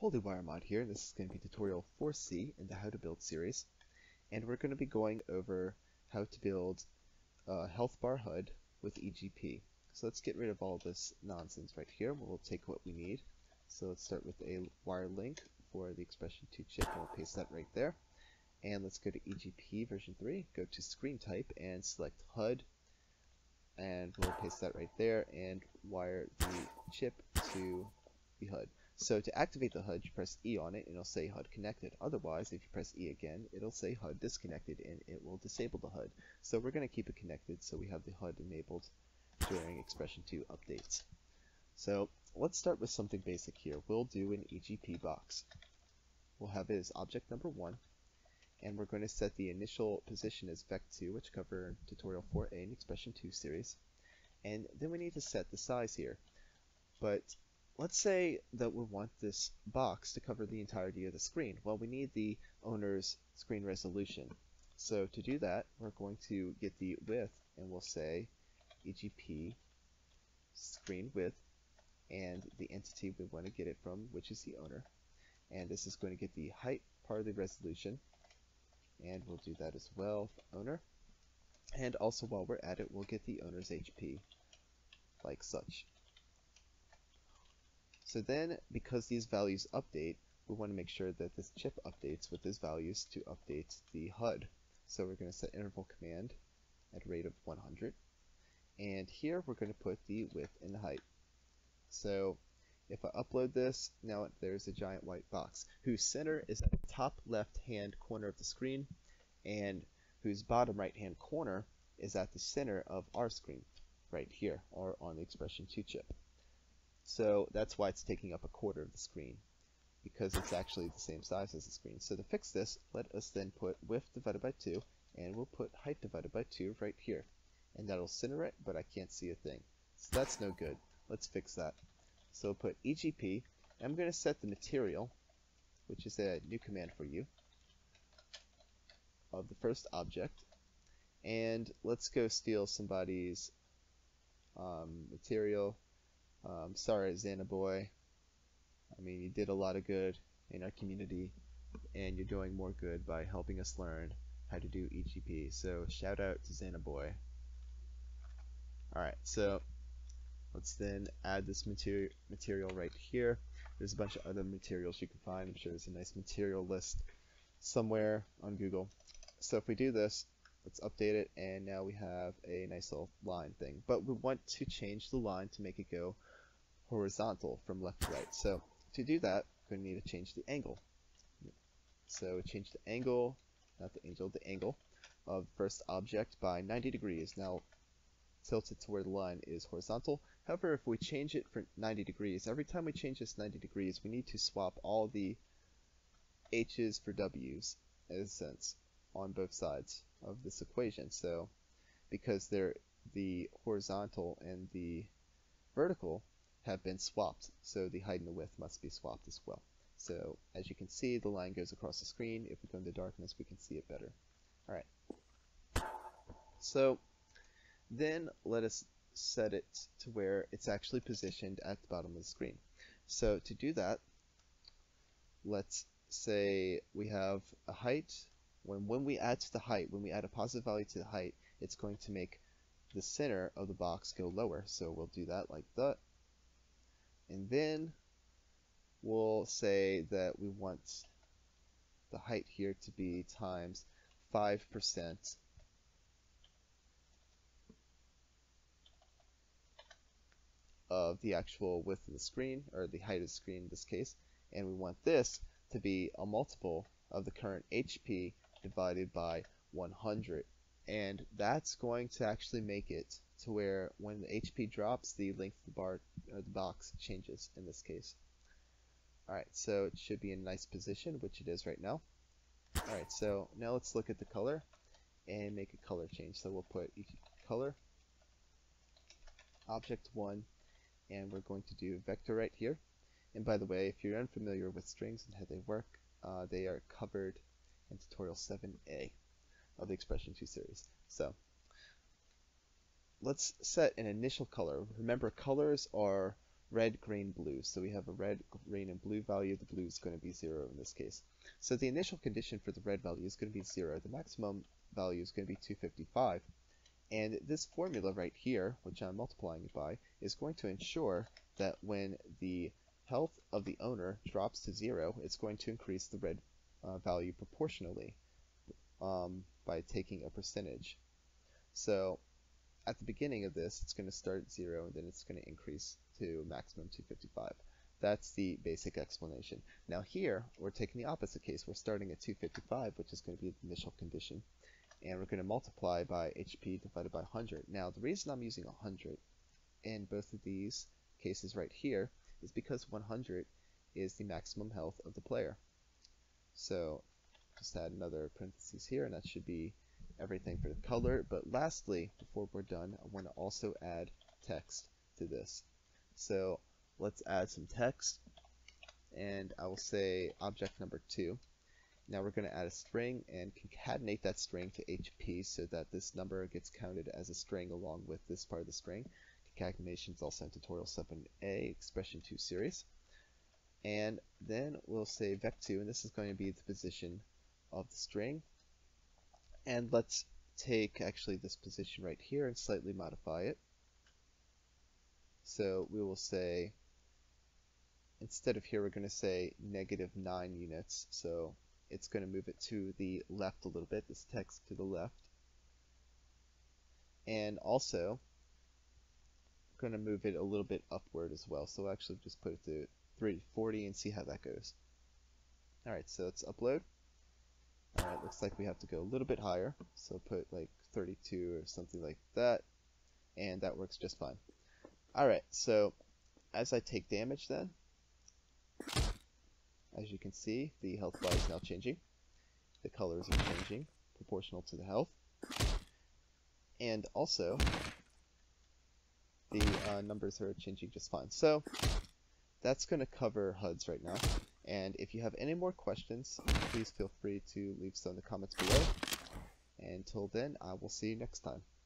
Holy Wiremod here. This is going to be tutorial 4C in the How to Build series, and we're going to be going over how to build a health bar HUD with EGP. So let's get rid of all this nonsense right here. We'll take what we need. So let's start with a wire link for the Expression 2 chip, and I'll paste that right there. And let's go to EGP version 3, go to screen type and select HUD, and we'll paste that right there and wire the chip to the HUD. So to activate the HUD, you press E on it and it'll say HUD connected. Otherwise, if you press E again, it'll say HUD disconnected and it will disable the HUD. So we're going to keep it connected so we have the HUD enabled during Expression 2 updates. So let's start with something basic here. We'll do an EGP box. We'll have it as object number 1, and we're going to set the initial position as VEC2, which cover tutorial 4A and Expression 2 series. And then we need to set the size here. But let's say that we want this box to cover the entirety of the screen. Well, we need the owner's screen resolution. So to do that, we're going to get the width, and we'll say EGP screen width, and the entity we want to get it from, which is the owner. And this is going to get the height part of the resolution, and we'll do that as well for owner. And also, while we're at it, we'll get the owner's HP, like such. So then, because these values update, we want to make sure that this chip updates with these values to update the HUD. So we're going to set interval command at a rate of 100. And here we're going to put the width and the height. So if I upload this, now there's a giant white box whose center is at the top left-hand corner of the screen and whose bottom right-hand corner is at the center of our screen right here, or on the Expression 2 chip. So that's why it's taking up a quarter of the screen, because it's actually the same size as the screen. So to fix this, let us then put width divided by 2, and we'll put height divided by 2 right here. And that'll center it, but I can't see a thing. So that's no good. Let's fix that. So we'll put EGP. I'm going to set the material, which is a new command for you, of the first object. And let's go steal somebody's material. Sorry, Xanaboy. I mean, you did a lot of good in our community, and you're doing more good by helping us learn how to do EGP. So shout out to Xanaboy. Alright, so let's then add this material right here. There's a bunch of other materials you can find. I'm sure there's a nice material list somewhere on Google. So if we do this, let's update it, and now we have a nice little line thing. But we want to change the line to make it go horizontal from left to right. So to do that, we're going to need to change the angle. So change the angle, not the angel, the angle of the first object by 90 degrees. Now tilt it to where the line is horizontal. However, if we change it for 90 degrees, every time we change this 90 degrees, we need to swap all the H's for W's, in a sense, on both sides of this equation. So because the horizontal and the vertical have been swapped, so the height and the width must be swapped as well. So as you can see, the line goes across the screen. If we go into darkness, we can see it better. All right. So then let us set it to where it's actually positioned at the bottom of the screen. So to do that, let's say we have a height. When we add to the height, when we add a positive value to the height, it's going to make the center of the box go lower. So we'll do that like that. And then we'll say that we want the height here to be times 5% of the actual width of the screen, or the height of the screen in this case. And we want this to be a multiple of the current HP divided by 100, and that's going to actually make it to where when the HP drops, the length of the bar or the box changes in this case. Alright, so it should be in a nice position, which it is right now. Alright, so now let's look at the color and make a color change. So we'll put color object 1, and we're going to do vector right here. And by the way, if you're unfamiliar with strings and how they work, they are covered in tutorial 7A of the Expression 2 series. So let's set an initial color. Remember, colors are red, green, blue. So we have a red, green, and blue value. The blue is going to be 0 in this case. So the initial condition for the red value is going to be 0. The maximum value is going to be 255. And this formula right here, which I'm multiplying it by, is going to ensure that when the health of the owner drops to 0, it's going to increase the red value proportionally by taking a percentage. So at the beginning of this, it's going to start at 0, and then it's going to increase to maximum 255. That's the basic explanation. Now here, we're taking the opposite case. We're starting at 255, which is going to be the initial condition, and we're going to multiply by HP divided by 100. Now the reason I'm using 100 in both of these cases right here is because 100 is the maximum health of the player. So just add another parentheses here, and that should be everything for the color. But lastly, before we're done, I want to also add text to this. So let's add some text, and I will say object number 2. Now we're going to add a string and concatenate that string to HP so that this number gets counted as a string along with this part of the string. Concatenation is also in Tutorial 7A, Expression 2 series. And then we'll say VEC2, and this is going to be the position of the string. And let's take actually this position right here and slightly modify it. So we will say, instead of here, we're going to say -9 units. So it's going to move it to the left a little bit, this text to the left. And also, going to move it a little bit upward as well. So we'll actually just put it to 340 and see how that goes. All right, so let's upload. All right, looks like we have to go a little bit higher. So put like 32 or something like that. And that works just fine. All right, so as I take damage then, as you can see, the health bar is now changing. The colors are changing proportional to the health. And also, the numbers are changing just fine. So that's going to cover HUDs right now. And if you have any more questions, please feel free to leave some in the comments below. Until then, I will see you next time.